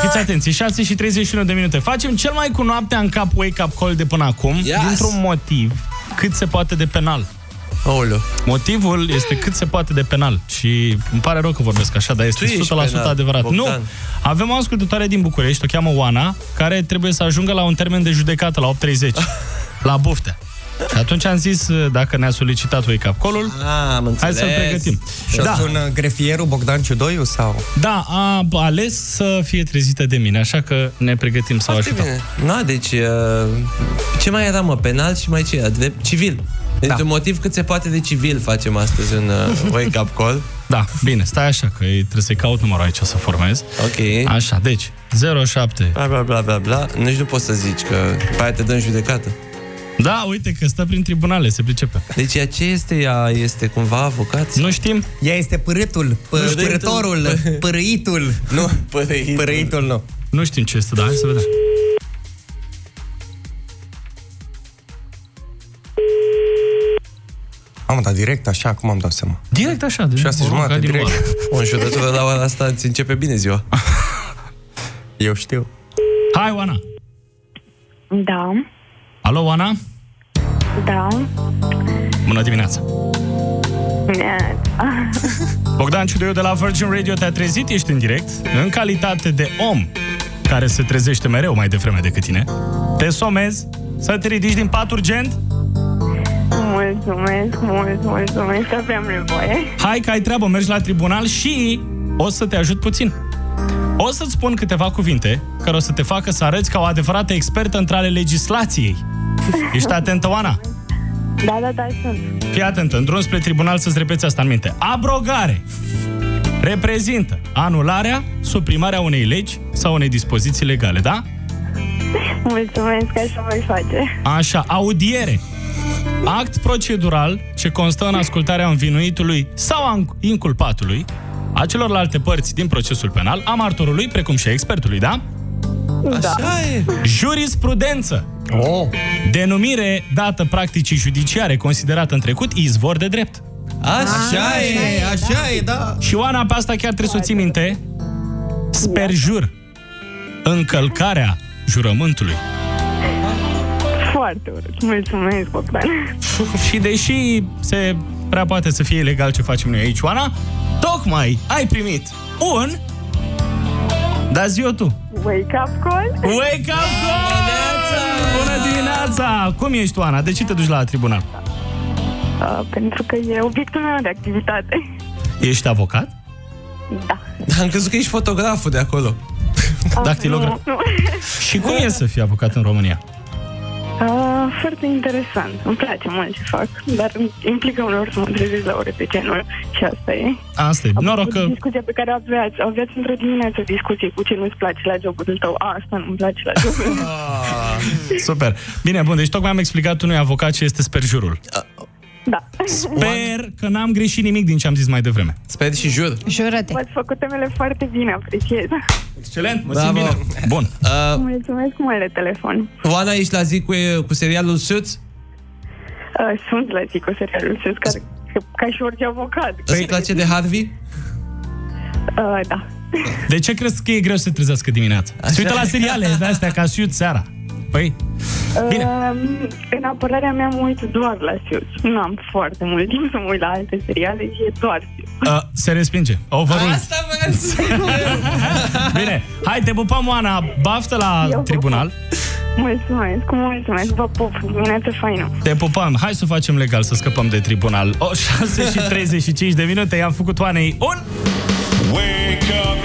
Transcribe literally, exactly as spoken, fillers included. Fiți atenți, șase și treizeci și unu de minute. Facem cel mai cu noaptea în cap wake up call de până acum, yes. dintr-un motiv cât se poate de penal. Aoleu. Motivul este cât se poate de penal. Și îmi pare rău că vorbesc așa, dar este o sută la sută penal, adevărat. Bogdan. Nu. Avem o ascultătoare din București, o cheamă Oana, care trebuie să ajungă la un termen de judecată la opt treizeci la Buftea. Și atunci am zis, dacă ne-a solicitat wake-up call-ul, hai să-l pregătim. Și da. Un grefierul Bogdan Ciudoiu sau? Da, a ales să fie trezită de mine, așa că ne pregătim să o ajutăm. Na, deci, ce mai era, mă, penal și mai ce? Drept civil. Deci da. Un motiv cât se poate de civil facem astăzi un wake-up call. Da, bine, stai așa, că trebuie să-i caut numărul aici să formez. Ok. Așa, deci, zero șapte... Bla, bla, bla, bla, bla. Nici nu poți să zici, că pe aia te dă în judecată. Da, uite că stă prin tribunale, se pricepe. Deci ea ce este? Ea este cumva avocat? Nu știm. Ea este părâtul, părătorul, părăitul. Nu, părăitul. Părăitul nu. Nu știm ce este, dar hai să vedem. Am dat direct așa, cum am dat seama. Direct așa, de șase jumate, direct. O înjurătură la oara asta îți începe bine ziua. Eu știu. Hai, Oana. Da. Alo, Oana? Da. Bună dimineața. Bogdan Ciudoiu de la Virgin Radio te-a trezit, ești în direct, în calitate de om care se trezește mereu mai devreme decât tine. Te somezi să te ridici din pat urgent? Mulțumesc, mult, mulțumesc, aveam nevoie. Hai că ai treabă, mergi la tribunal și o să te ajut puțin. O să-ți spun câteva cuvinte care o să te facă să arăți ca o adevărată expertă între ale legislației. Ești atentă, Oana? Da, da, da, sunt. Fii atentă, în drum spre tribunal să-ți repeți asta în minte. Abrogare reprezintă anularea, suprimarea unei legi sau unei dispoziții legale, da? Mulțumesc, așa voi face. Așa, audiere. Act procedural ce constă în ascultarea învinuitului sau a inculpatului, a celorlalte părți din procesul penal, a martorului, precum și a expertului, da? Da. Așa e. Jurisprudență. Oh. Denumire dată practicii judiciare considerată în trecut izvor de drept. Așa, așa e, așa e, da. da. Și Oana, pe asta chiar trebuie să o ții minte. Sperjur. Încălcarea jurământului. Foarte urât. Mulțumesc, Bogdan. Și deși se prea poate să fie ilegal ce facem noi aici, Oana, tocmai ai primit un... Da, zi-o tu. Wake-up call. Wake-up call! Bună dimineața! Cum ești, Oana? De ce te duci la tribunal? Uh, pentru că e obiectul meu de activitate. Ești avocat? Da. Am crezut că ești fotograful de acolo. Uh, Dactilograf. Nu, nu. Și cum e să fii avocat în România? Uh, foarte interesant. Îmi place mult ce fac, dar implică uneori să mă trezesc la ore de genul și asta e. Asta e. Noroc că... Discuția pe care o aveați, o aveați într-o dimineață, discuții cu ce nu-ți place la jobul tău. A, asta nu-mi place la jobul tău. Super. Bine, bun, deci tocmai am explicat unui avocat ce este sperjurul. Da. Sper că n-am greșit nimic din ce am zis mai devreme. Sper și jur. Jură-te. V-ați făcut temele foarte bine, apreciez. Excelent, mă simt bine. Bun. Uh, Mulțumesc mult de telefon. Oana, ești la zi cu, cu serialul Suits? Uh, sunt la zi cu serialul Suits, ca, ca și orice avocat. Îți place de Harvey? Uh, da. De ce crezi că e greu să te trezească dimineața? Se uită la seriale de astea ca Suits seara. Păi, bine. Uh, în apărarea mea mă uit doar la Suits. Nu am foarte mult timp să mă uit la alte seriale, e doar Suits. Uh, se respinge. Overul. Asta bine, hai, te pupăm, Oana. Baftă la eu tribunal. Pup. Mulțumesc, mulțumesc. Vă pup. Dimineața faină. Te pupăm. Hai să facem legal, să scăpăm de tribunal. O, șase și treizeci și cinci de minute. I-am făcut Oanei un... Wake up!